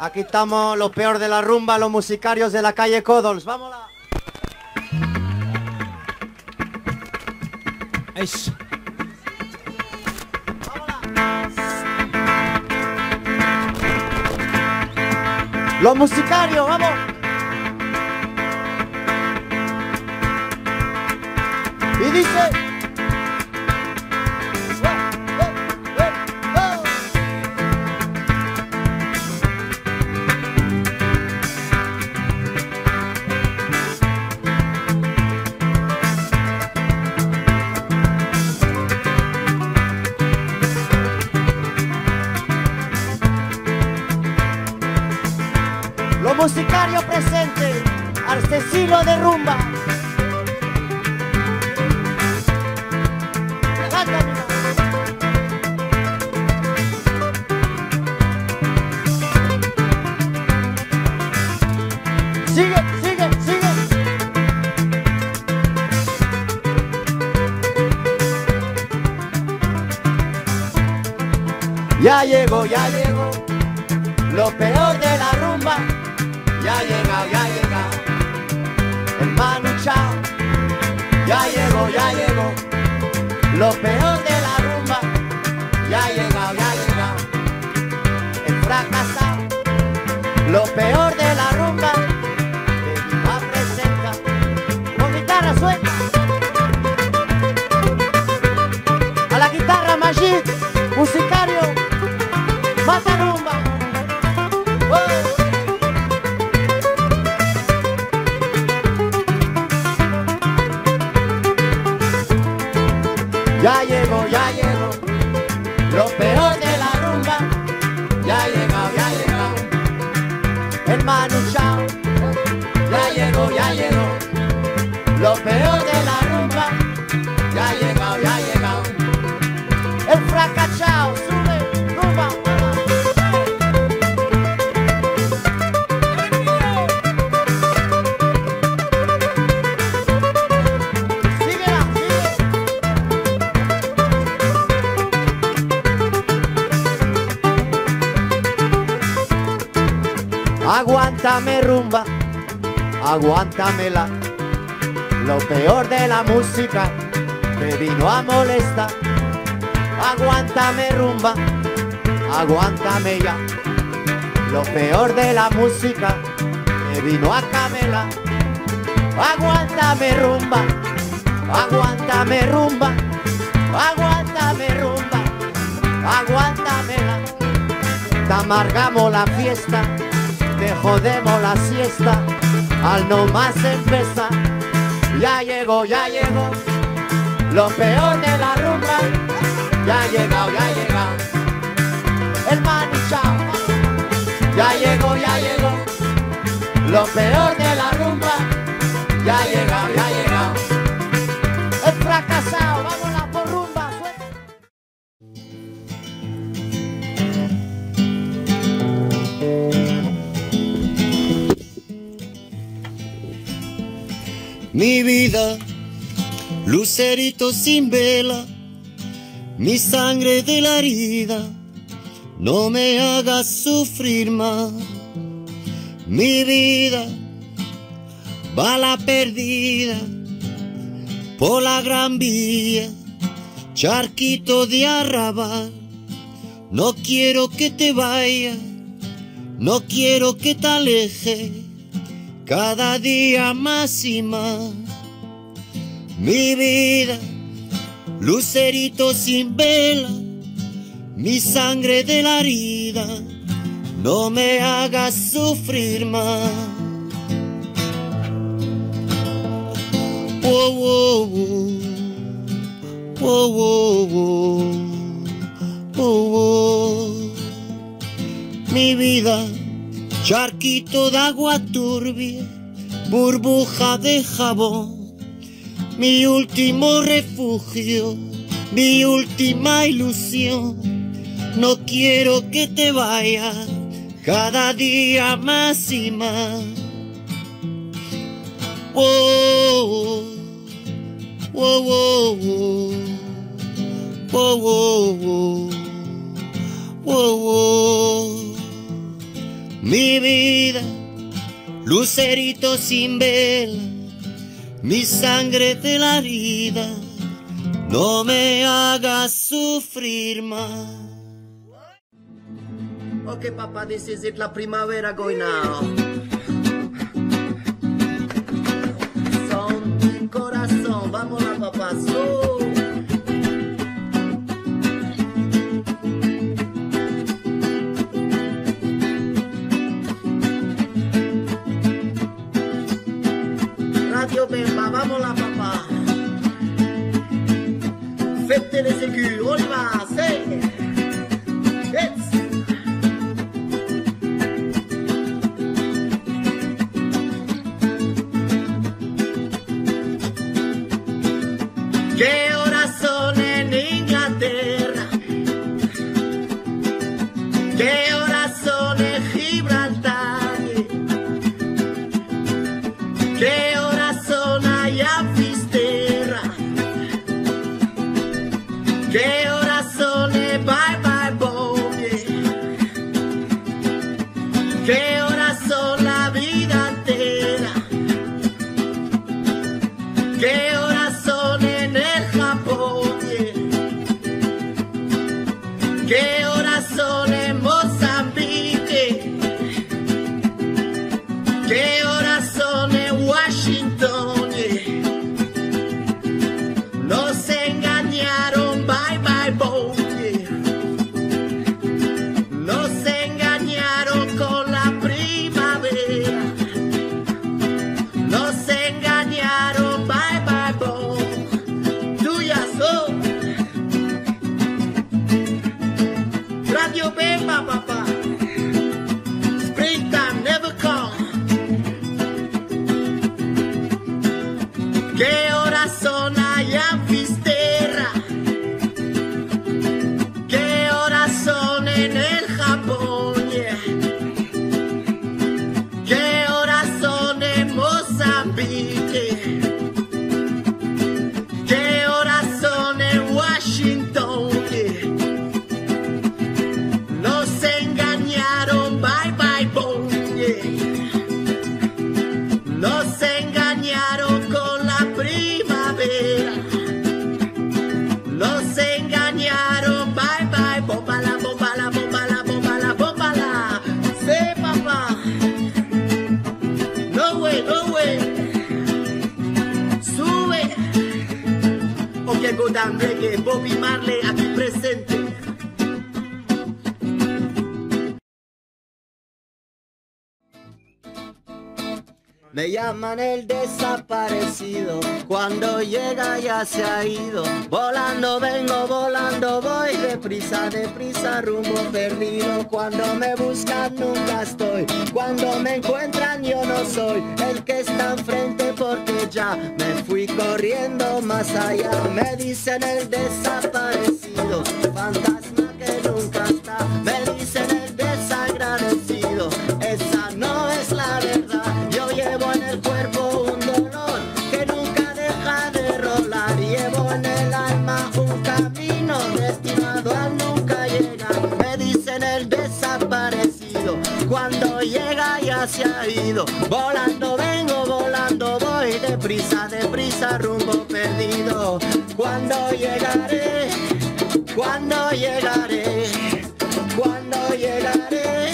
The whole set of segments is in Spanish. Aquí estamos los peor de la rumba, los musicarios de la calle Codols. ¡Vámonos! Los musicarios, vamos. Y dice... Musicario presente, artesino de rumba. Sigue. Ya llegó, lo peor de la rumba. Ya llega, el Manu Chao. Ya llegó, lo peor de la rumba. Ya llega, el fracasado. Lo peor de la rumba, que está presenta. Con guitarra suelta. A la guitarra Magic, musicario, mata rumba. ¡Oh! Ya llegó, lo peor de la rumba. Ya llegó, el Manu Chao. Ya llegó, lo peor de la rumba. Ya llegó, el fracachao. Sube, rumba. Aguántame rumba, aguántamela. Lo peor de la música me vino a molestar. Aguántame rumba, aguántame ya. Lo peor de la música me vino a camelar. Aguántame rumba, aguántame rumba. Aguántame rumba, aguántamela. Te amargamos la fiesta, te jodemos la siesta al no más empezar. Ya llegó, lo peor de la rumba. Ya llegado, el Manu Chao. Ya llegó, lo peor de la rumba. Ya llegado, el fracasado. Vámonos por rumba. Mi vida, lucerito sin vela, mi sangre de la herida, no me hagas sufrir más. Mi vida, bala perdida, por la Gran Vía, charquito de arrabal. No quiero que te vayas, no quiero que te alejes. Cada día más y más. Mi vida, lucerito sin vela, mi sangre de la herida, no me hagas sufrir más. Wow, wow, wow, wow, wow, wow. Mi vida, charquito de agua turbia, burbuja de jabón, mi último refugio, mi última ilusión. No quiero que te vayas, cada día más y más. Oh, oh, oh, oh, oh, oh, oh, oh, oh. Mi vida, lucerito sin vela, mi sangre de la herida, no me hagas sufrir más. Okay, Papa, this is it, la primavera going now. Son del corazón, vámonos, papá, so. Radio Bemba, vámonos, papá. Fête les écus, on y va, c'est. ¿Qué horas son en Inglaterra? ¿Qué horas son en Gibraltar? ¿Qué horas son allá en Fisterra? ¿Qué horas son en Bye Bye Bobby? ¿Qué horas son la vida entera? ¿Qué horas son en el Japón? ¿Qué horas son en Mozambique? ¿Qué horas son en Washington? Nos engañaron, bye bye Bobby. Nos engañaron con la primavera. Nos engañaron, bye bye Bobby. Tuyas son. Radio Bemba, papá. Springtime never come. ¿Qué horas son allá en Fisterra? ¿Qué horas son en el Japón? Yeah. ¿Qué horas son en Mozambique? ¿Qué horas son en Washington? Yeah. Nos engañaron, bye bye boom. Yeah. Nos engañaron con la primavera. Nos engañaron, bye bye bópala, bópala, bópala, bópala, bópala. Sí, papá. No way, no way. Sube. Ok, go down reggae, Bobby Marley aquí presente. Me llaman el desaparecido, cuando llega ya se ha ido. Volando vengo, volando voy, deprisa, deprisa, rumbo perdido. Cuando me buscan nunca estoy, cuando me encuentran yo no soy el que está enfrente, porque ya me fui corriendo más allá. Me dicen el desaparecido, fantasma que nunca está. Me dicen el desagradecido, esa no es la verdad. Yo llevo en el cuerpo un dolor que nunca deja de rolar. Llevo en el alma un camino destinado a nunca llegar. Me dicen el desaparecido, cuando llega ya se ha ido. Volando vengo, volando voy, deprisa, deprisa, rumbo perdido. ¿Cuándo llegaré? ¿Cuándo llegaré? ¿Cuándo llegaré?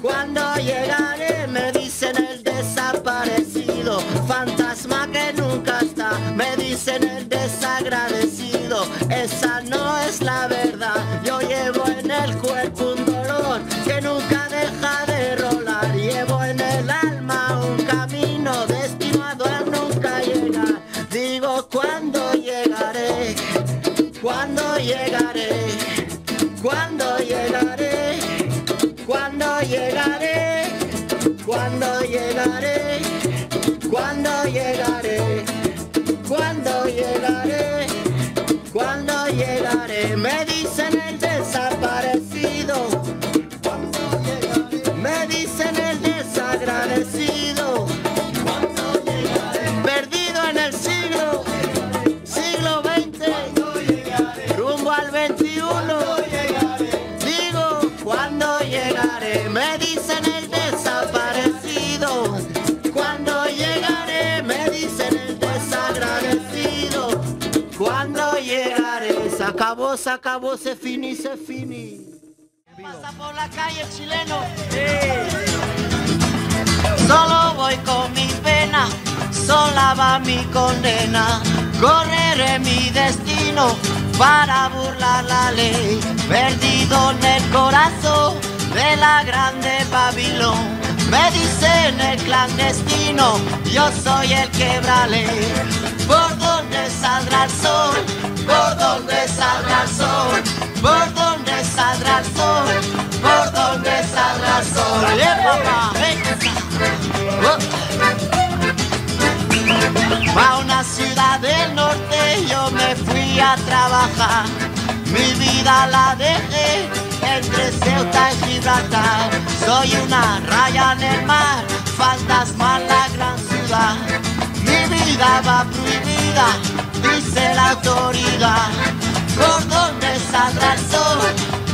¿Cuándo llegaré? Me dicen el desaparecido, fantasma que nunca está. Me dicen el desagradecido, esa no es la verdad. Yo llevo en el cuerpo un dolor que nunca deja de rolar. Llevo en el alma un camino destinado a nunca llegar. Digo, ¿cuándo llegaré? ¿Cuándo llegaré? ¿Cuándo llegaré? ¿Cuándo llegaré? ¿Cuándo llegaré? ¿Cuándo llegaré? ¿Cuándo llegaré? ¿Cuándo llegaré? Me dicen el desaparecido, ¿cuándo llegaré? Me dicen el desagradecido, ¿cuándo llegaré? Perdido en el siglo, siglo XX, ¿cuándo llegaré? Rumbo al 21, ¿cuándo llegaré? Digo, ¿cuándo llegaré? Me dicen el acabó, se acabó, se fini, se fini. ¿Qué pasa por la calle, chileno? Sí. Solo voy con mi pena, sola va mi condena. Correré mi destino para burlar la ley. Perdido en el corazón de la grande Babilón. Me dicen el clandestino, yo soy el quebrale. ¿Por dónde saldrá el sol? ¿Por dónde saldrá el sol? ¿Por dónde saldrá el sol? ¿Por dónde saldrá el sol? ¡Oye, papá! ¡Ven! A una ciudad del norte yo me fui a trabajar. Mi vida la dejé entre Ceuta y Gibraltar. Soy una raya en el mar, fantasma en la gran ciudad. Mi vida va prohibida, dice la autoridad. ¿Por dónde saldrá el sol?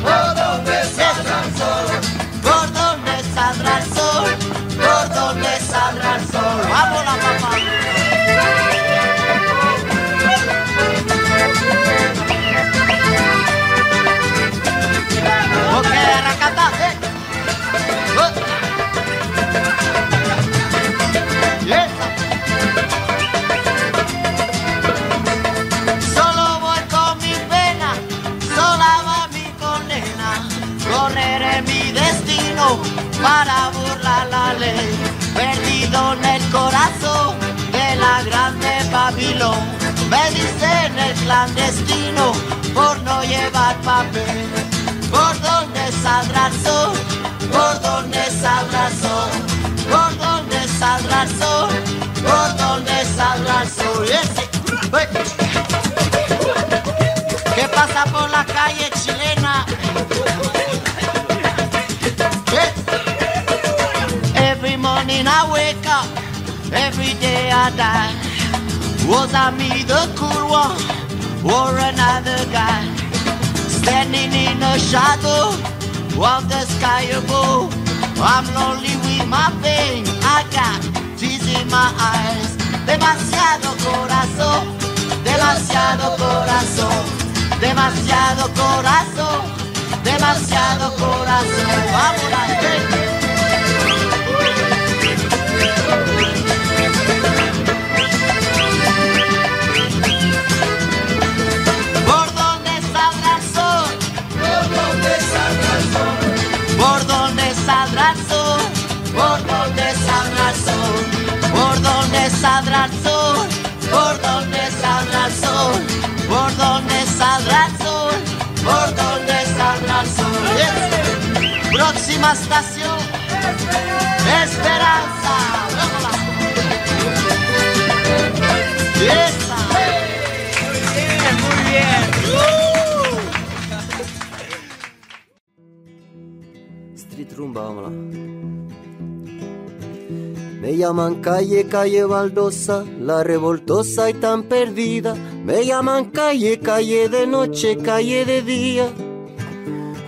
¿Por dónde saldrá el sol? ¿Por dónde saldrá el sol? ¿Por dónde saldrá el sol? ¡Vámonos, papá! Solo voy con mi pena, sola va mi condena. Correré mi destino para burlar la ley. Perdido en el corazón de la grande Babilón. Me dicen el clandestino por no llevar papel. ¿Por dónde saldrá el sol? ¿Por dónde saldrá el sol? ¿Por dónde saldrá el sol? ¿Por dónde saldrá el sol? ¿Qué pasa por la calle chilena? Every morning I wake up, every day I die. Was I me the cool one or another guy? Standing in a shadow of the sky above. I'm lonely with my pain, I got tears in my eyes. Demasiado corazón, demasiado corazón, demasiado corazón. Vamos a ver. ¿Por dónde saldrá el sol? ¿Por dónde saldrá el sol? ¿Por dónde saldrá el sol? ¿Por dónde saldrá el sol? ¿Por dónde saldrá el sol? ¿Por dónde saldrá el sol? Yes. Próxima estación, Esperanza. Yes. Muy bien, muy bien. Rumba, vámonos. Me llaman calle baldosa, la revoltosa y tan perdida. Me llaman calle de noche, calle de día.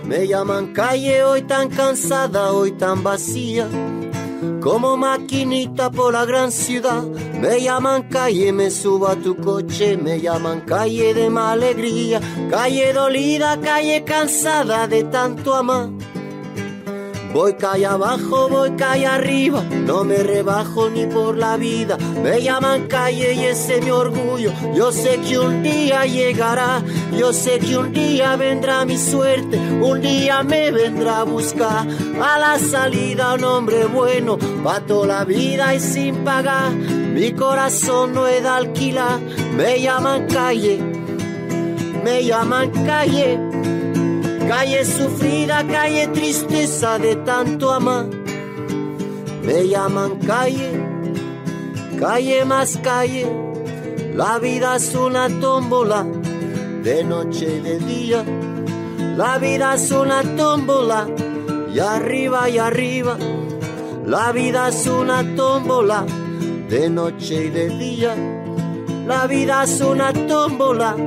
Me llaman calle hoy tan cansada, hoy tan vacía, como maquinita por la gran ciudad. Me llaman calle, me subo a tu coche. Me llaman calle de más alegría, calle dolida, calle cansada de tanto amar. Voy calle abajo, voy calle arriba, no me rebajo ni por la vida. Me llaman calle y ese es mi orgullo. Yo sé que un día llegará, yo sé que un día vendrá mi suerte, un día me vendrá a buscar. A la salida un hombre bueno, pa' toda la vida y sin pagar. Mi corazón no es de alquilar. Me llaman calle, me llaman calle. Calle sufrida, calle tristeza de tanto amar. Me llaman calle, calle más calle. La vida es una tómbola, de noche y de día. La vida es una tómbola, y arriba y arriba. La vida es una tómbola, de noche y de día. La vida es una tómbola,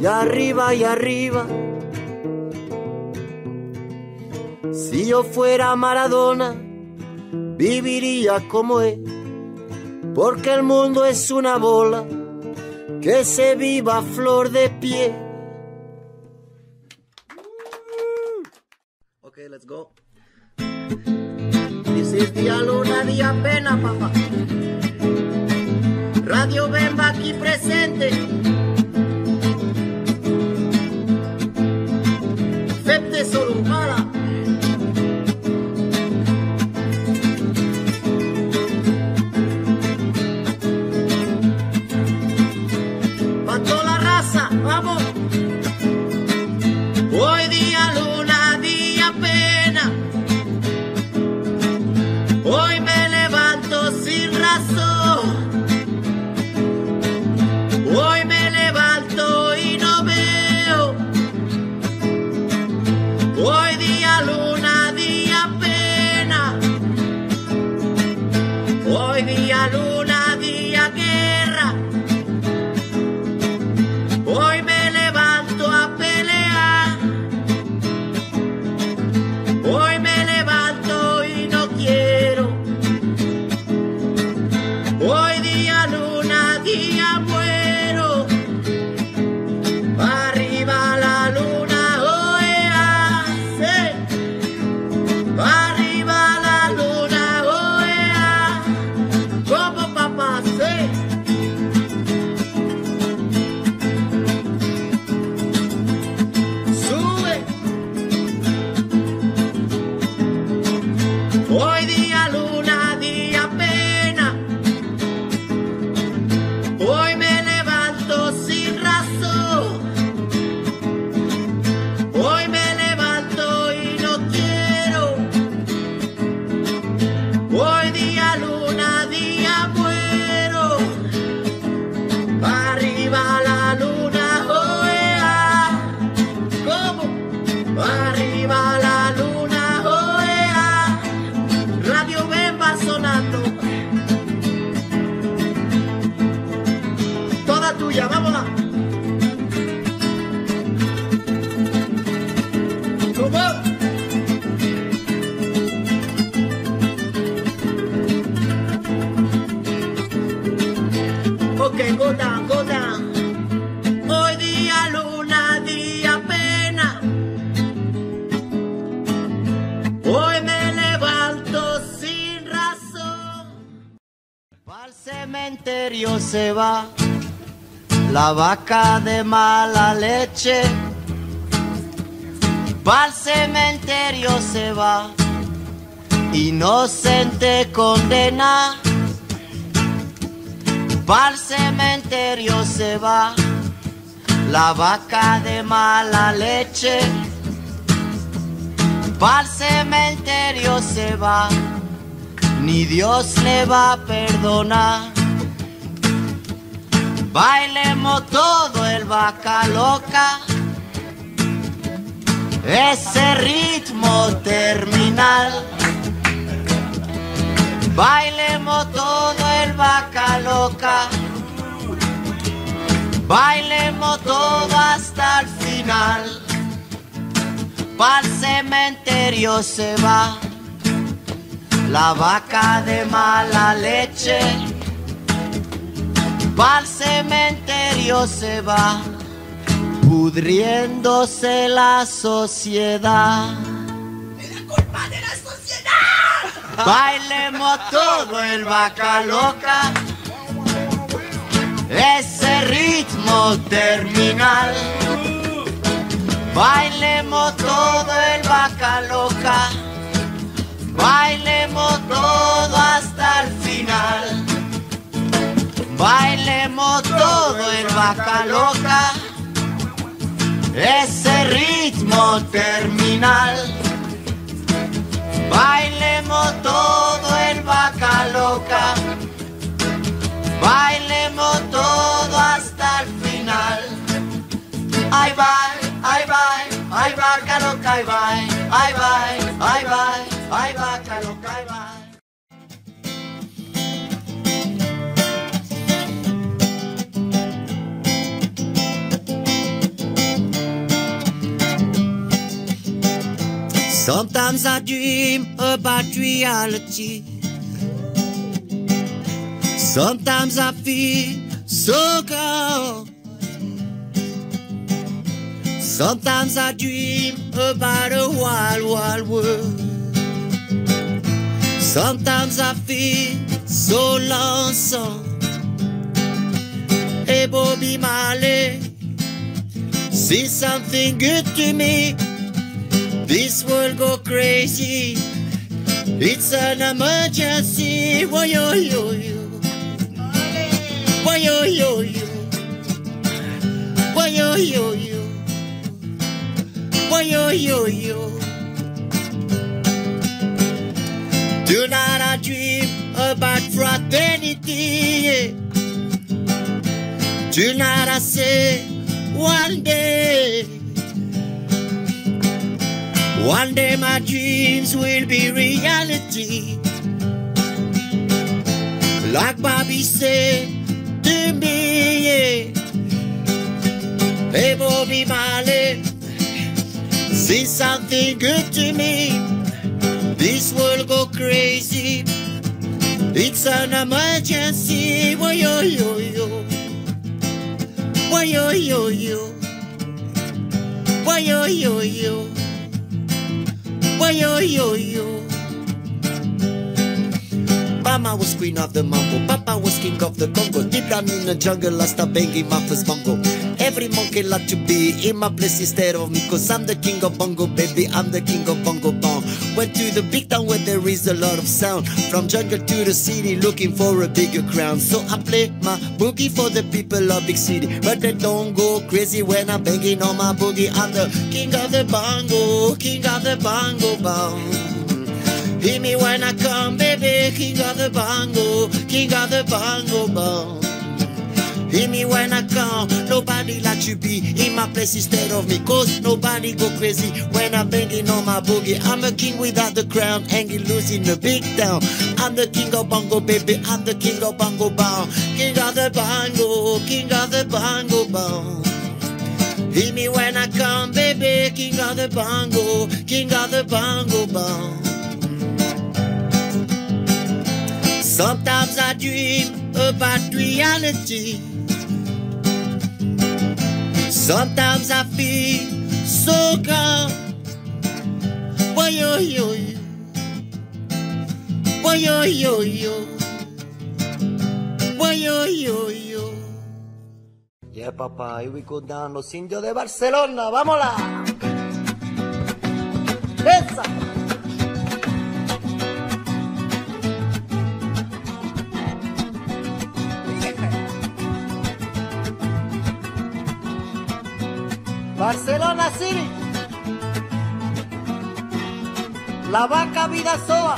y arriba y arriba. Si yo fuera Maradona, viviría como él, porque el mundo es una bola que se viva a flor de pie. let's go. This is Día Luna, Día Pena, papá. Radio Bemba aquí presente. Fete Sorumbala. Pa' toda la raza, vamos. Hoy día luna, día pena. Hoy me levanto sin razón. Hoy me levanto y no veo. Hoy día luna, día pena. Hoy día luna, día guerra. Hoy me levanto a pelear. Hoy me levanto y no quiero. Hoy día luna, día muerto. Se va la vaca de mala leche, pa'l cementerio se va, inocente condena, pa'l cementerio se va la vaca de mala leche, pa'l cementerio se va, ni Dios le va a perdonar. Bailemos todo el vaca loca, ese ritmo terminal. Bailemos todo el vaca loca, bailemos todo hasta el final. Pa'l cementerio se va la vaca de mala leche. Pa'l cementerio se va, pudriéndose la sociedad. ¡Es la culpa de la sociedad! Bailemos todo el vaca loca, ese ritmo terminal. Bailemos todo el vaca loca, bailemos todo hasta el final. Bailemos todo el vaca loca, ese ritmo terminal. Bailemos todo el vaca loca, bailemos todo hasta el final. Ay bye, ay bye, ay vaca loca, ay bye, ay bye, ay bye, ay vaca loca, ay bye. Sometimes I dream about reality. Sometimes I feel so cold. Sometimes I dream about a wild, wild world. Sometimes I feel so lonesome. Hey, Bobby Marley, say something good to me. This world go crazy. It's an emergency. Why yo yo yo? Why yo yo yo? Why yo yo yo? Why yo yo yo? Tonight I dream about fraternity. Tonight I say one day. One day my dreams will be reality. Like Bobby said to me, yeah. Hey Bobby Marley, say something good to me. This world go crazy. It's an emergency. Why yo yo yo? Why yo yo yo? Why yo yo yo? Why yo yo yo? Mama was queen of the mambo, Papa was king of the Congo. Deep down in the jungle I start banging my first bongo. Every monkey like to be in my place instead of me, cause I'm the king of bongo, baby, I'm the king of bongo bong. Went to the big town where there is a lot of sound. From jungle to the city looking for a bigger crown. So I play my boogie for the people of big city, but they don't go crazy when I'm banging on my boogie. I'm the king of the bongo, king of the bongo bong. Hear me when I come, baby, king of the bongo, king of the bongo bong. Hear me when I come, nobody like you be in my place instead of me, cause nobody go crazy when I'm banging on my boogie. I'm a king without the crown, hanging loose in the big town. I'm the king of bongo, baby, I'm the king of bongo bong. King of the bongo, king of the bongo bong. Hear me when I come, baby, king of the bongo, king of the bongo bong. Sometimes I dream about reality. Sometimes I feel so calm. Why yo yo yo? Why yo yo yo? Why yo yo yo? Yeah, Papa, here we go down, Los Indios de Barcelona, vámonos. Esa. Barcelona City, La Vaca Vidasoa,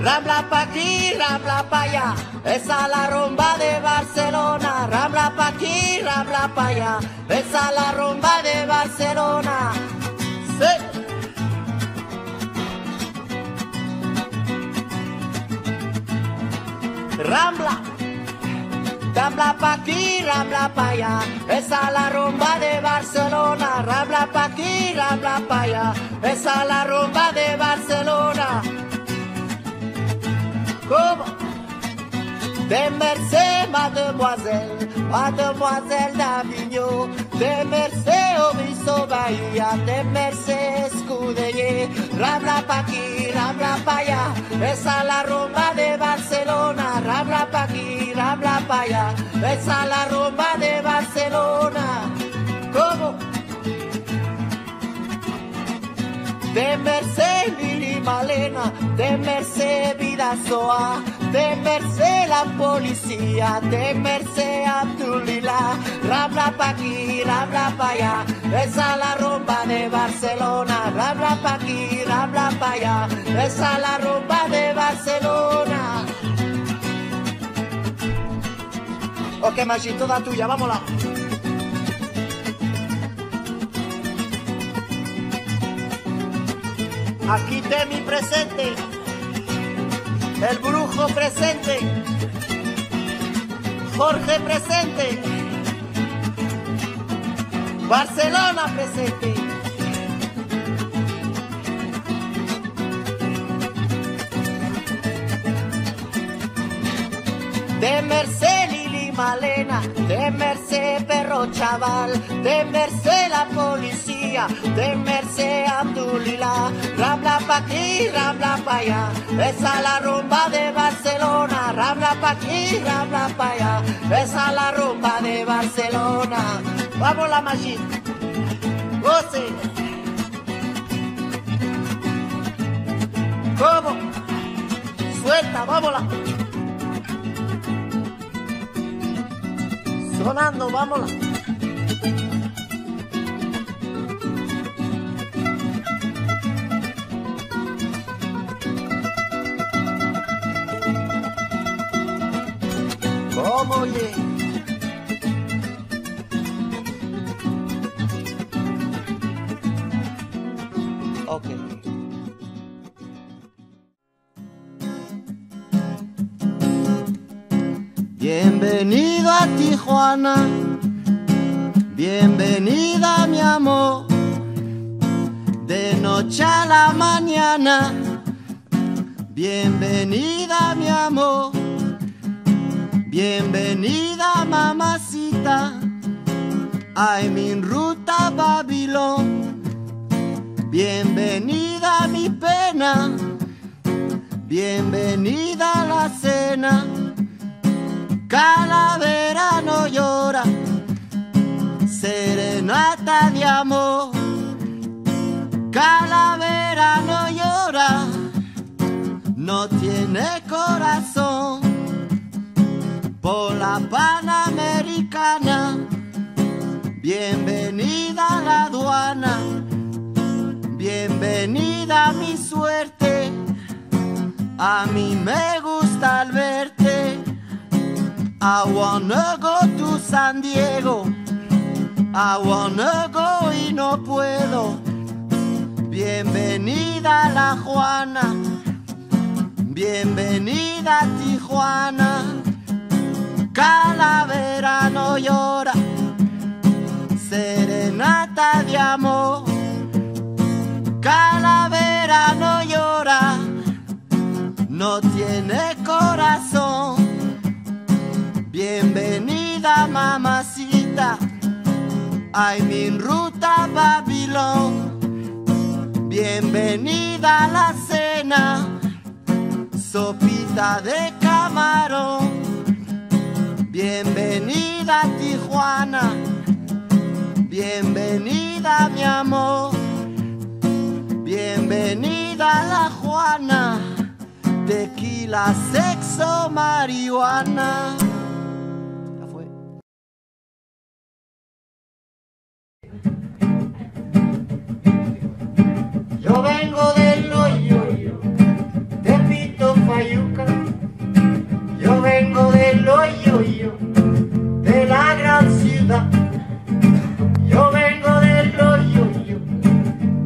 rambla pa' aquí, rambla pa' allá, esa es la rumba de Barcelona, rambla pa' aquí, rambla pa' allá, esa es la rumba de Barcelona, sí. Rambla. Rambla pa' aquí, rambla pa' allá, esa es la rumba de Barcelona. Rambla pa' aquí, rambla pa' allá, esa es la rumba de Barcelona. ¿Cómo? De merced, mademoiselle, mademoiselle d'Avignon. De merced, obispo Bahía, de merced, escudería. Rambla pa' aquí, rambla pa' allá, esa es la rumba de Barcelona. Rambla pa' aquí, rambla pa' allá, esa es la rumba de Barcelona. ¿Cómo? De merced, Lili Malena, de merced, Vidasoa, de merced, la policía, de merced, Abdulila. Rambla pa' aquí, rambla pa' allá, esa es la rumba de Barcelona. Rambla pa' aquí, rambla pa' allá, esa es la rumba de Barcelona. Ok, Machi, toda tuya, vámonos. Aquí Temi presente, el brujo presente, Jorge presente, Barcelona presente. De merced, Lili Magdalena, temerse perro chaval, temerse la policía, temerse Abdulilá, rabla pa' aquí, rabla pa' allá, esa la rumba de Barcelona, rabla pa' aquí, rabla pa' allá, esa la rumba de Barcelona. Vamos la machín, goce. ¿Cómo? Suelta, vámonos. Sonando, vámonos. ¿Cómo, oye? Bienvenido a Tijuana, bienvenida mi amor. De noche a la mañana, bienvenida mi amor. Bienvenida mamacita, ay mi ruta Babilón. Bienvenida mi pena, bienvenida a la cena. Calavera no llora, serenata de amor. Calavera no llora, no tiene corazón. Por la Panamericana, bienvenida a la aduana. Bienvenida a mi suerte, a mí me gusta al verte. I wanna go to San Diego, I wanna go y no puedo. Bienvenida la Juana, bienvenida Tijuana. Calavera no llora, serenata de amor. Calavera no llora, no tiene corazón. Bienvenida mamacita, ay mi ruta Babilón. Bienvenida a la cena, sopita de camarón. Bienvenida a Tijuana, bienvenida mi amor. Bienvenida a la Juana, tequila, sexo, marihuana. Yo vengo del hoyo, de Pito Fayuca. Yo vengo del hoyo, de la gran ciudad. Yo vengo del hoyo,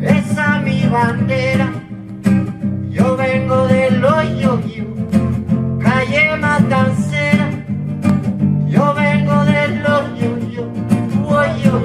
esa mi bandera. Yo vengo del hoyo, calle Matancera. Yo vengo del hoyo, hoyo.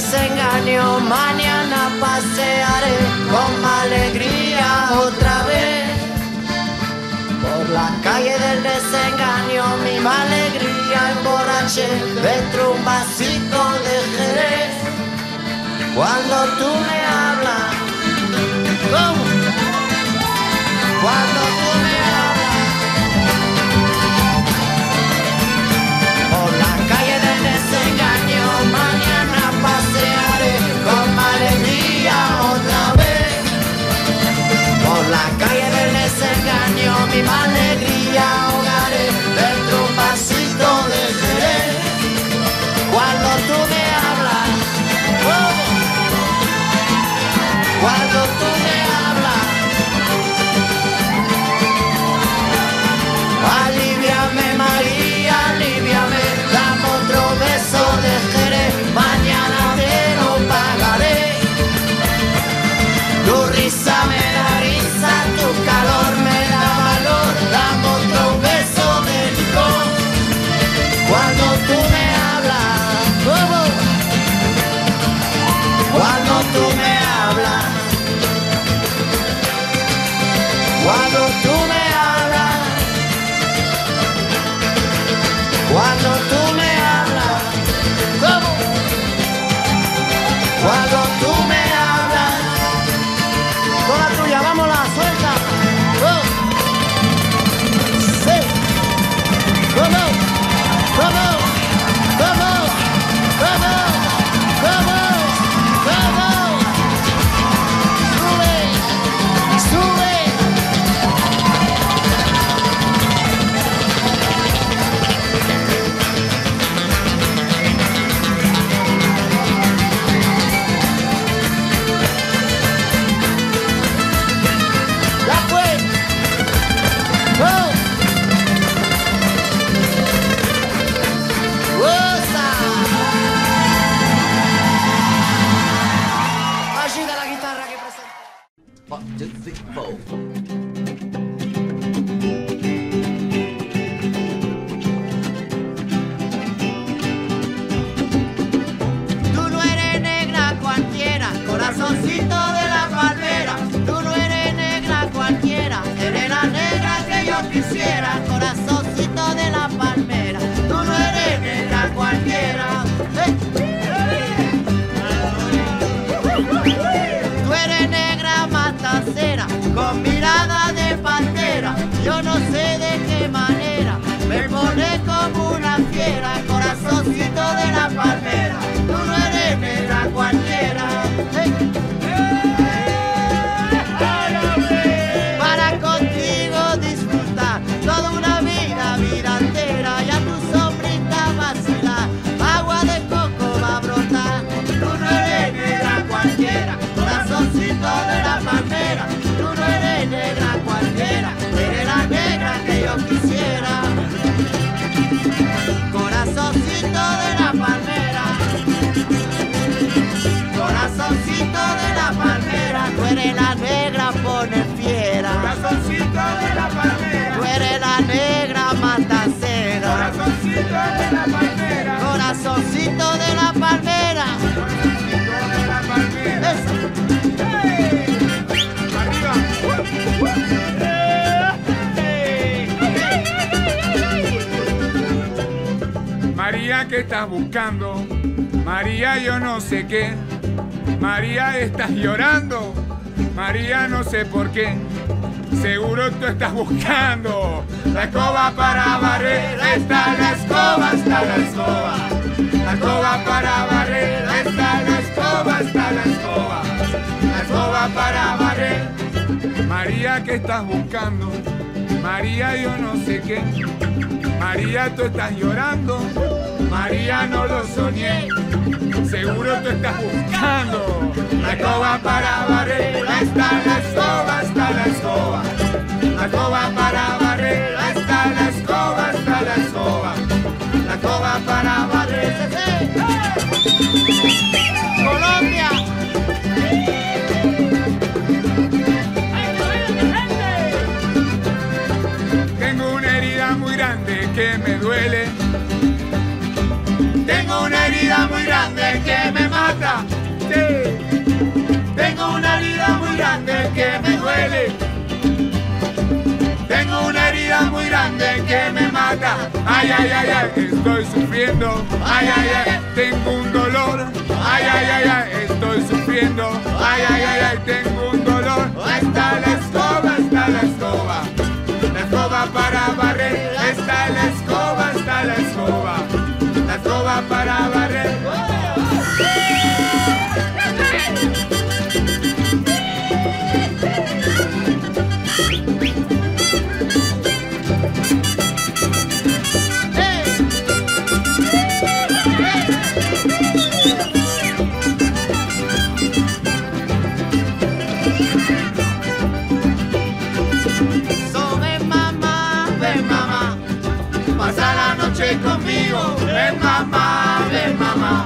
desengaño, mañana pasearé con alegría otra vez. Por la calle del desengaño, mi alegría emborraché dentro un vasito de Jerez. Cuando tú me hablas, ¡oh! Cuando tú me hablas, por la calle del desengaño, mañana pasearé con alegría otra vez. Por la calle del desengaño, mi alegría ahogaré dentro un vasito de Jerez. Cuando tú me hablas, ¡oh! Cuando tú me hablas, aliviame María, aliviame, dame otro beso de Jerez, mañana te lo pagaré. Tu risa me da risa, tu calor me da valor, dame otro beso de licor. Cuando tú me hablas, oh, cuando tú me hablas, cuando tú me hablas, cuando tú me hablas, ¿cómo? Cuando tú me hablas, con la tuya, vamos la suelta. ¡Oh! Sí. ¿Cómo? ¿Cómo? ¿Cómo? ¿Cómo? ¿Cómo? ¿Cómo? Sube, sube. ¡Ya fue! ¡Oh! ¡Goza! Allí de la guitarra que presenta. Tú no eres negra cualquiera, corazoncito de la palmera. Tú no eres negra cualquiera, eres la negra que yo quisiera, corazoncito de la palmera. Tú no eres negra cualquiera. Tú eres negra matancera, con mirada de pantera. Yo no sé de qué manera me volé como una fiera, corazoncito de la palmera. Tú no eres negra cualquiera. Para contigo disfrutar toda una vida, vida entera, y a tu sombrita vacilar, agua de coco va a brotar. Tú no eres negra cualquiera, corazoncito de la palmera. Tú no eres negra cualquiera, eres la negra que yo quisiera, corazoncito de la palmera. Corazoncito de la palmera, tú eres la negra pone fiera. Corazoncito de la palmera, tú eres la negra matancera. Corazoncito de la palmera, corazoncito de la palmera, corazoncito de la palmera. Eso. Arriba. María, ¿qué estás buscando? María, yo no sé qué. María, estás llorando. María, no sé por qué. Seguro tú estás buscando la escoba para barrer. Está la escoba, está la escoba. La escoba para barrer. Está la escoba, está la escoba. La escoba para barrer. María, ¿qué estás buscando? María, yo no sé qué. María, tú estás llorando. María, no lo soñé. Seguro tú estás buscando la escoba para barrer. Está la escoba, está la escoba. La escoba para barrer. Está la escoba, está la escoba. La escoba para barrer. Colombia. Tengo una herida muy grande que me duele. Tengo una herida muy grande que me mata. Tengo una herida muy grande que me duele. Tengo una herida muy grande que me mata. Ay, ay, ay, ay, estoy sufriendo. Ay, ay, ay, tengo un dolor. Ay, ay, ay, ay, estoy sufriendo. Ay, ay, ay, ay, tengo un dolor. Está la escoba, está la escoba. La escoba para barrer. Está la escoba, está la escoba. La escoba para barrer. Conmigo, ven mamá,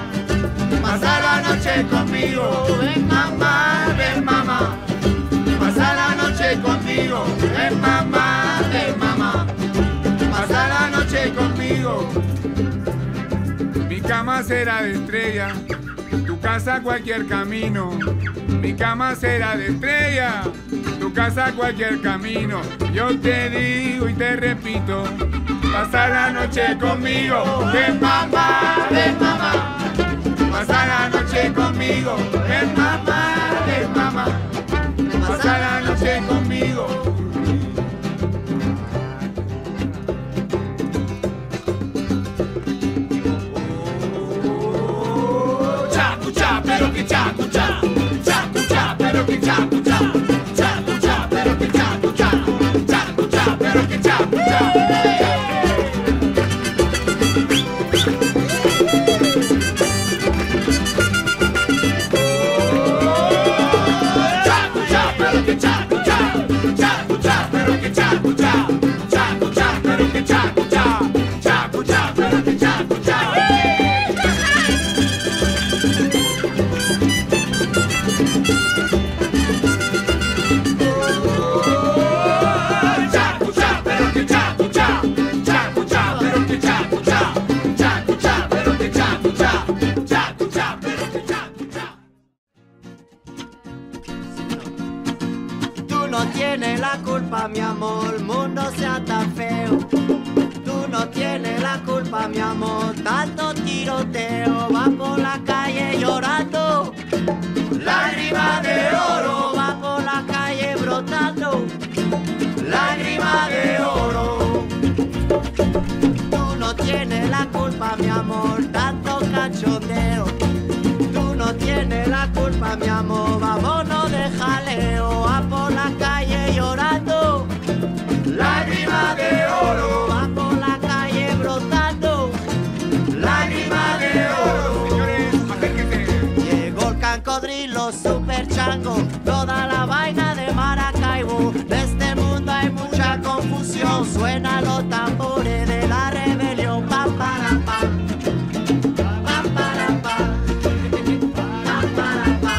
pasa la noche conmigo, ven mamá, pasa la noche conmigo, ven mamá, pasa la noche conmigo. Mi cama será de estrella, tu casa cualquier camino, mi cama será de estrella, tu casa cualquier camino, yo te digo y te repito. Pasa la noche conmigo, ven mamá, pasa la noche conmigo, ven mamá, pasa la noche conmigo. Chacucha, pero que chacucha, chacucha, pero que chacucha, chacucha, pero que chacucha, chacucha, pero que chacucha. Mi amor, el mundo sea tan feo. Tú no tienes la culpa, mi amor. Tanto tiroteo, va por la calle llorando. Lágrima de oro, va por la calle brotando. Lágrima de oro. Tú no tienes la culpa, mi amor. Tanto cachondeo. Tú no tienes la culpa, mi amor. Vámonos de jaleo, va por la calle llorando. Lágrima de oro, va por la calle brotando. Lágrima de oro. Señores, acérquense. Llegó el cancodrilo, super chango, toda la vaina de Maracaibo. De este mundo hay mucha confusión. Suenan los tambores de la rebelión. Pa, para, pa. Pa, para, pa. Pa, para, pa.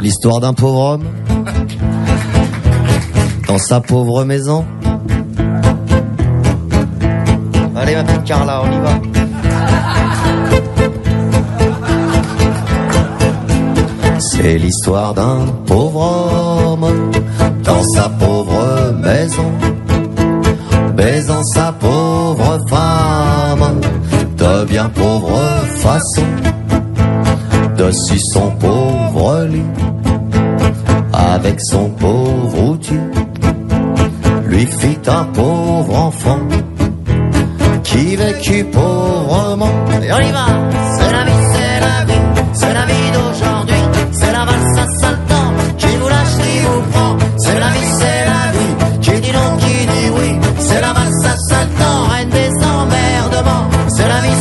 L'histoire d'un pauvre homme dans sa pauvre maison. Allez, ma petite Carla, on y va. C'est l'histoire d'un pauvre homme dans sa pauvre maison, baisant sa pauvre femme de bien pauvre façon, dessus son pauvre lit, avec son pauvre outil, lui fit un pauvre enfant qui vécut pauvrement. Et on y va. C'est la vie, c'est la vie, c'est la vie d'aujourd'hui. C'est la valse à sale temps, qui vous lâche, qui vous prend. C'est la vie, qui dit non, qui dit oui. C'est la valse à sale temps, reine des emmerdements. C'est la vie,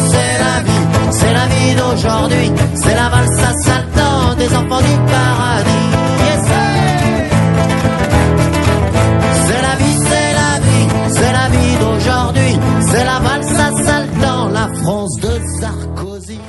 c'est la vie d'aujourd'hui. C'est la valse à sale temps, des enfants du paradis. C'est la valse assaltant la France de Sarkozy.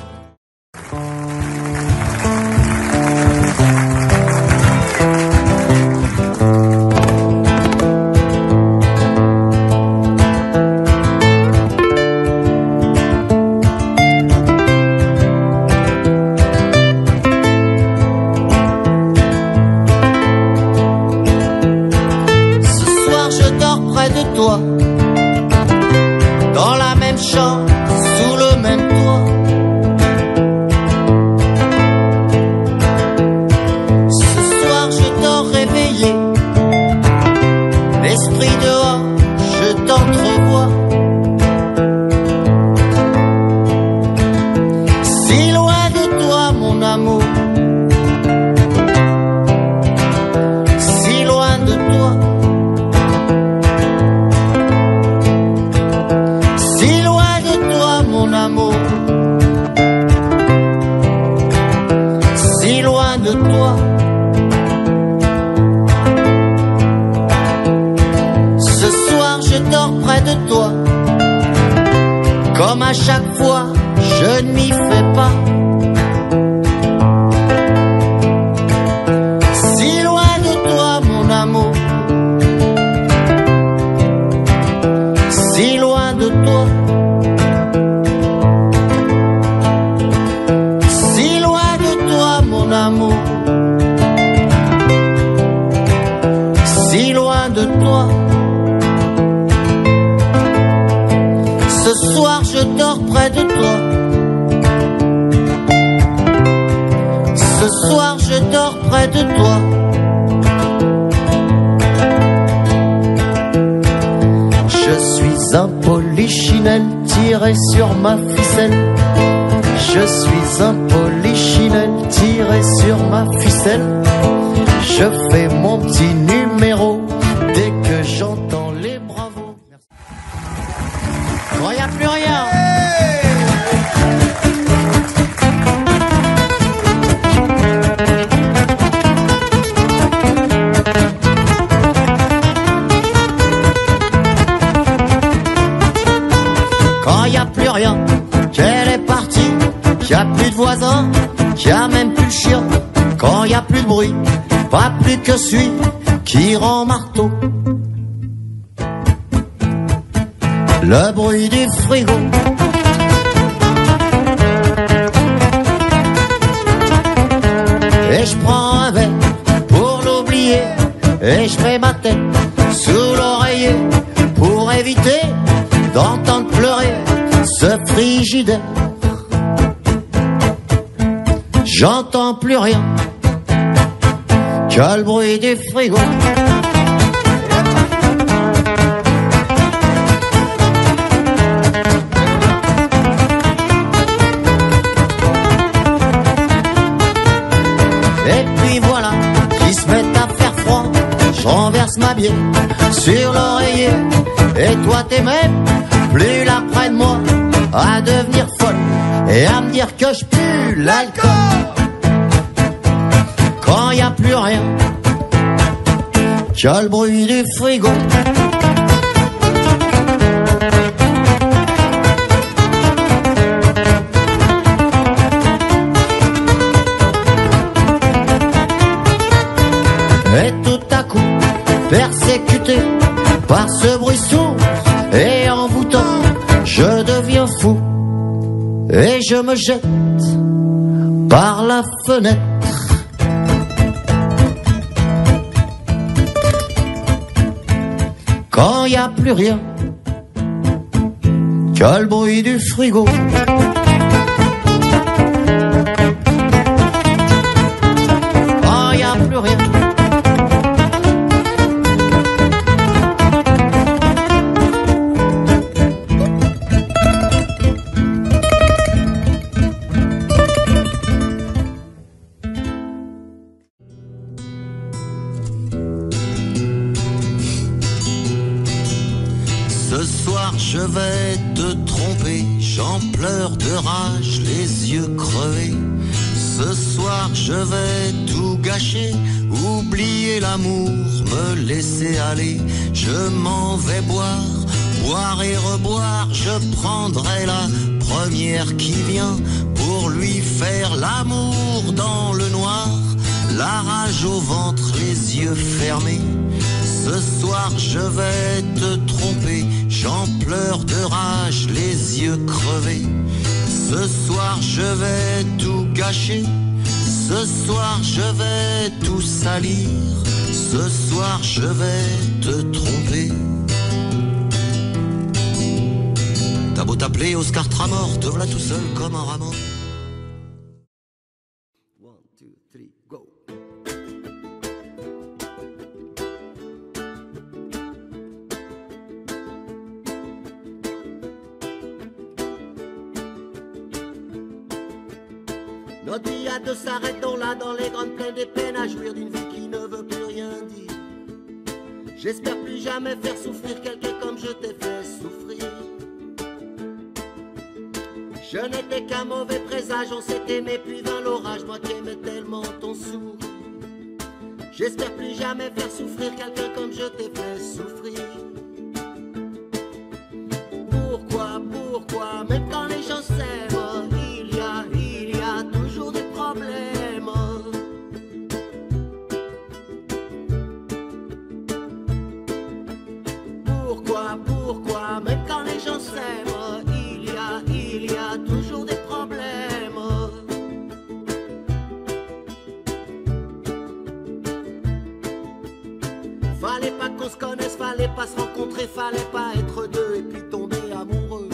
Ce soir, je dors près de toi. Que celui qui rend marteau, le bruit du frigo, et je prends un verre pour l'oublier, et je mets ma tête sous l'oreiller pour éviter d'entendre pleurer ce frigidaire. J'entends plus rien. T'as le bruit du frigo. Et puis voilà, ils se mettent à faire froid. Je renverse ma bière sur l'oreiller. Et toi t'es même plus là près de moi, à devenir folle et à me dire que je pue l'alcool. Quand y a plus rien, t'as le bruit du frigo. Et tout à coup, persécuté par ce bruit sourd et envoûtant, je deviens fou et je me jette par la fenêtre. Quand y a plus rien, t'as le bruit du frigo. Quand y a plus rien, je vais te tromper, j'en pleure de rage, les yeux crevés. Ce soir je vais tout gâcher, oublier l'amour, me laisser aller. Je m'en vais boire, boire et reboire, je prendrai la première qui vient pour lui faire l'amour dans le noir, la rage au ventre, les yeux fermés. Ce soir je vais te tromper, j'en pleure de rage, les yeux crevés. Ce soir je vais tout gâcher, ce soir je vais tout salir, ce soir je vais te tromper. T'as beau t'appeler Oscar Tramor, te voilà tout seul comme un ramant. Notre vie à deux s'arrête, on l'a dans les grandes plaines des peines à jouir d'une vie qui ne veut plus rien dire. J'espère plus jamais faire souffrir quelqu'un comme je t'ai fait souffrir. Je n'étais qu'un mauvais présage, on s'est aimé puis vint l'orage, moi qui aimais tellement ton sourire. J'espère plus jamais faire souffrir quelqu'un comme je t'ai fait souffrir. Pourquoi, pourquoi, même quand les gens s'aiment, il y a toujours des problèmes. Pourquoi, pourquoi, même quand les gens s'aiment, il y a toujours des problèmes. Fallait pas qu'on se connaisse, fallait pas se rencontrer, fallait pas être deux et puis tomber amoureux.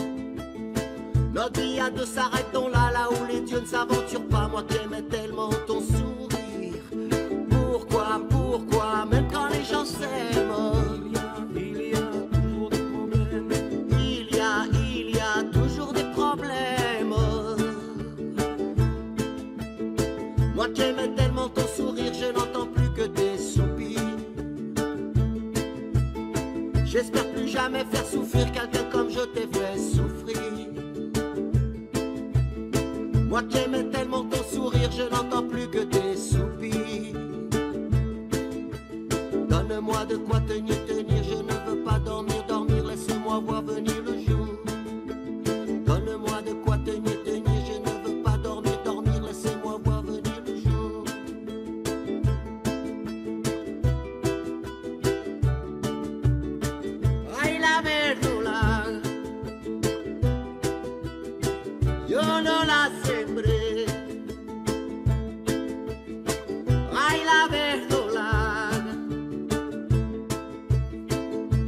Notre vie à deux s'arrête, on l'a là où les dieux ne s'aventurent pas, moi qui aimais tellement ton sourire. Pourquoi, pourquoi, même quand les gens s'aiment, il y a toujours des problèmes. Il y a toujours des problèmes. Moi qui aimais tellement ton sourire, je n'entends plus que tes soupirs. J'espère plus jamais faire souffrir quelqu'un comme je t'ai fait souffrir. Moi qui aimais tellement ton sourire, je n'entends plus que tes soupirs. Donne-moi de quoi tenir, je ne veux pas dormir, laisse-moi voir venir le jour. Donne-moi de quoi tenir, je ne veux pas dormir, laisse-moi voir venir le jour. Ay la verdura, yo no la sé.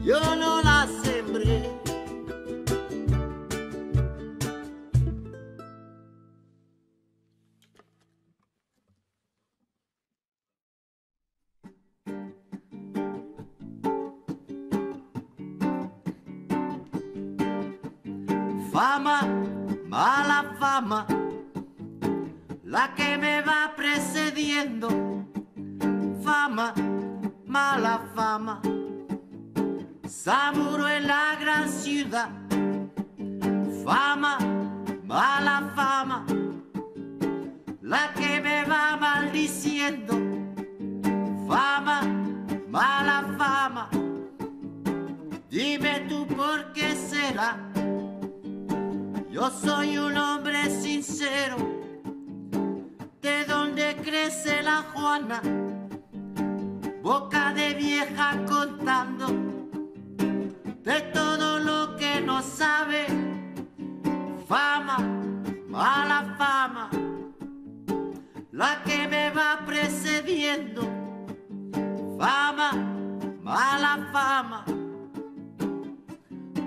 Yo no la sembré. Fama, mala fama, la que me va precediendo. Fama, mala fama, Zamuro en la gran ciudad. Fama, mala fama, la que me va maldiciendo. Fama, mala fama, dime tú por qué será. Yo soy un hombre sincero, de donde crece la Juana, boca de vieja contando, de todo lo que no sabe. Fama, mala fama, la que me va precediendo. Fama, mala fama,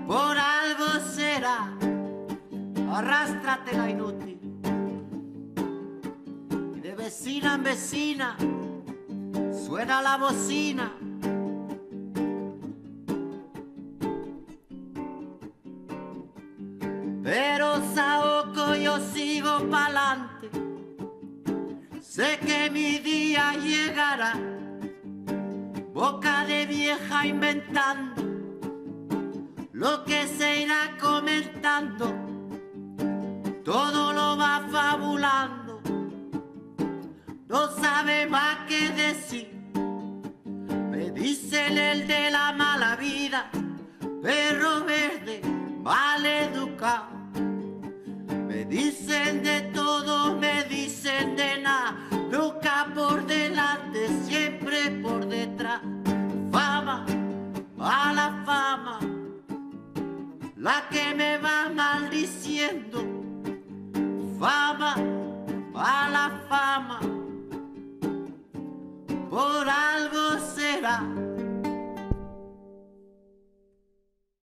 por algo será. Arrástrate la inútil. Y de vecina en vecina suena la bocina. Pero saoco yo sigo pa'lante. Sé que mi día llegará. Boca de vieja inventando lo que se irá comentando. Todo lo va fabulando, no sabe más que decir. Me dicen el de la mala vida, perro verde, mal educado. Me dicen de todo, me dicen de nada, nunca por delante, siempre por detrás. Fama, mala fama, la que me va maldiciendo. Fama, mala fama, por algo será.